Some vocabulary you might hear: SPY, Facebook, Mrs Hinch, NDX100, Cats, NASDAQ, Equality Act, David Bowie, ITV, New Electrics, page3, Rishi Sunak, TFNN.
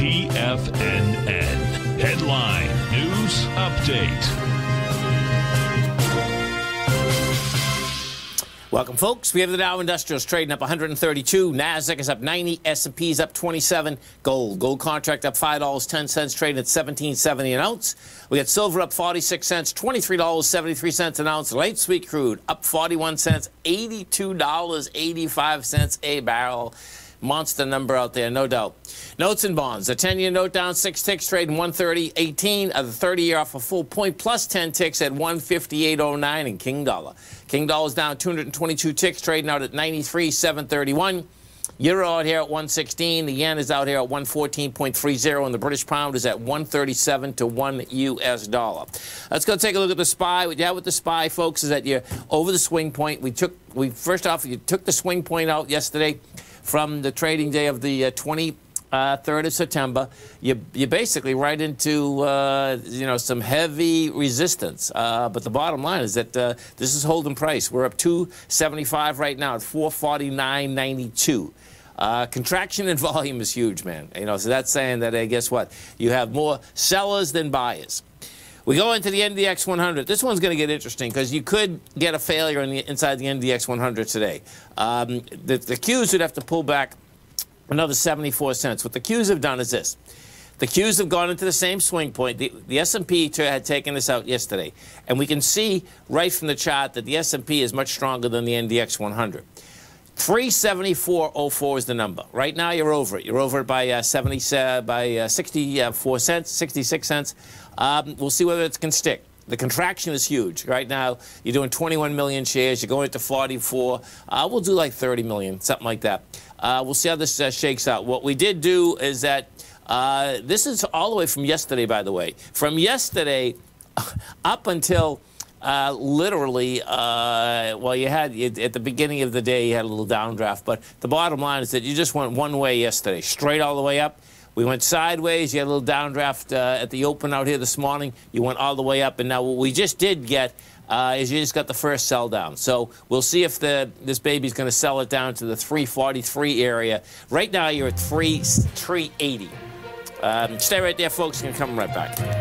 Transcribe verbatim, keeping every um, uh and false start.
T F N N Headline News Update. Welcome, folks. We have the Dow Industrials trading up one hundred thirty-two. NASDAQ is up ninety. S and P is up twenty-seven. Gold. Gold contract up five dollars and ten cents, trading at seventeen seventy an ounce. We got silver up forty-six cents, twenty-three dollars and seventy-three cents an ounce. Light sweet crude up forty-one cents, eighty-two dollars and eighty-five cents a barrel. Monster number out there, no doubt. Notes and bonds. The ten-year note down six ticks, trading one thirty eighteen. Uh, the thirty-year off a full point plus ten ticks at one fifty-eight oh nine. And King Dollar. King Dollar's down two hundred twenty-two ticks, trading out at ninety-three seven thirty-one. Euro out here at one sixteen. The yen is out here at one fourteen thirty. And the British pound is at one thirty-seven to one U S dollar. Let's go take a look at the S P Y. What you have with the S P Y, folks, is that you're over the swing point. We took, we first off, you took the swing point out yesterday from the trading day of the uh, twenty-third of September, you, you're basically right into uh, you know, some heavy resistance. Uh, but the bottom line is that uh, this is holding price. We're up two seventy-five right now at four forty-nine ninety-two. Uh, contraction in volume is huge, man. You know, so that's saying that, hey, guess what? You have more sellers than buyers. We go into the N D X one hundred. This one's going to get interesting because you could get a failure in the, inside the N D X one hundred today. Um, the, the Qs would have to pull back another seventy-four cents. What the Qs have done is this. The Qs have gone into the same swing point. The, the S and P had taken this out yesterday. And we can see right from the chart that the S and P is much stronger than the N D X one hundred. three seventy-four oh four is the number. Right now, you're over it. You're over it by uh, seventy uh, by uh, sixty-four cents, sixty-six cents. Um, we'll see whether it can stick. The contraction is huge. Right now, you're doing twenty-one million shares. You're going to forty-four. Uh, we'll do like thirty million, something like that. Uh, we'll see how this uh, shakes out. What we did do is that uh, this is all the way from yesterday, by the way. From yesterday up until Uh, literally, uh, well, you had, you, at the beginning of the day, you had a little downdraft. But the bottom line is that you just went one way yesterday, straight all the way up. We went sideways. You had a little downdraft uh, at the open out here this morning. You went all the way up. And now what we just did get uh, is you just got the first sell down. So we'll see if the, this baby's going to sell it down to the three forty-three area. Right now, you're at three eighty. Um, stay right there, folks. We're going to come right back.